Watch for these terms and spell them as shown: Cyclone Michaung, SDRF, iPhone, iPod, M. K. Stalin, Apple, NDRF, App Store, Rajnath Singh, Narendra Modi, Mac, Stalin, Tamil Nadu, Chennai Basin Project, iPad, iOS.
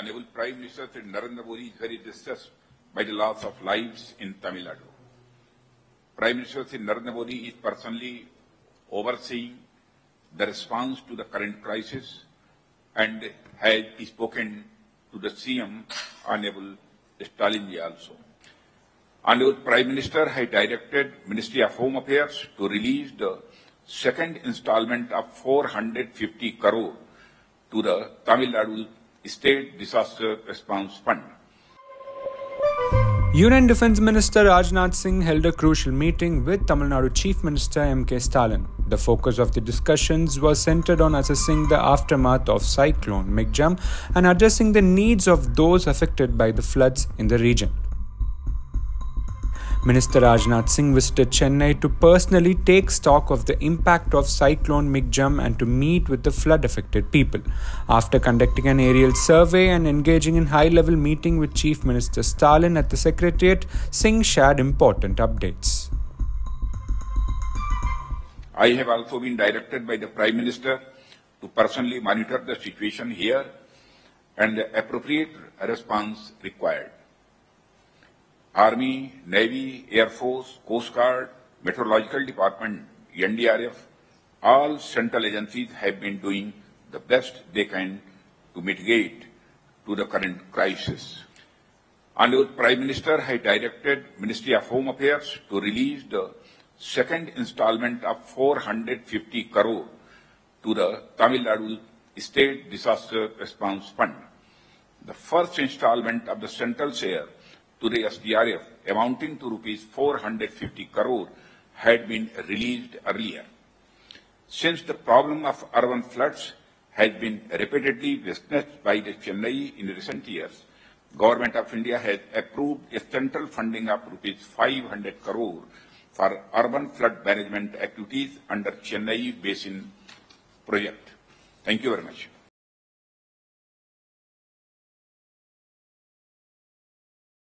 Honorable Prime Minister Narendra Modi is very distressed by the loss of lives in Tamil Nadu. Prime Minister Narendra Modi is personally overseeing the response to the current crisis and has spoken to the CM, Honorable Stalin also. Honorable Prime Minister has directed Ministry of Home Affairs to release the second installment of 450 crore to the Tamil Nadu State Disaster Response Fund. UN Defence Minister Rajnath Singh held a crucial meeting with Tamil Nadu Chief Minister M. K. Stalin. The focus of the discussions was centred on assessing the aftermath of Cyclone Michaung and addressing the needs of those affected by the floods in the region. Minister Rajnath Singh visited Chennai to personally take stock of the impact of Cyclone Michaung and to meet with the flood-affected people. After conducting an aerial survey and engaging in high-level meeting with Chief Minister Stalin at the Secretariat, Singh shared important updates. I have also been directed by the Prime Minister to personally monitor the situation here and the appropriate response required. Army, Navy, Air Force, Coast Guard, Meteorological Department, NDRF, all central agencies have been doing the best they can to mitigate to the current crisis. Honorable Prime Minister has directed Ministry of Home Affairs to release the second installment of 450 crore to the Tamil Nadu State Disaster Response Fund. The first installment of the central share to the SDRF amounting to rupees 450 crore had been released earlier. Since the problem of urban floods has been repeatedly witnessed by the Chennai in recent years, Government of India has approved a central funding of rupees 500 crore for urban flood management activities under Chennai Basin Project. Thank you very much.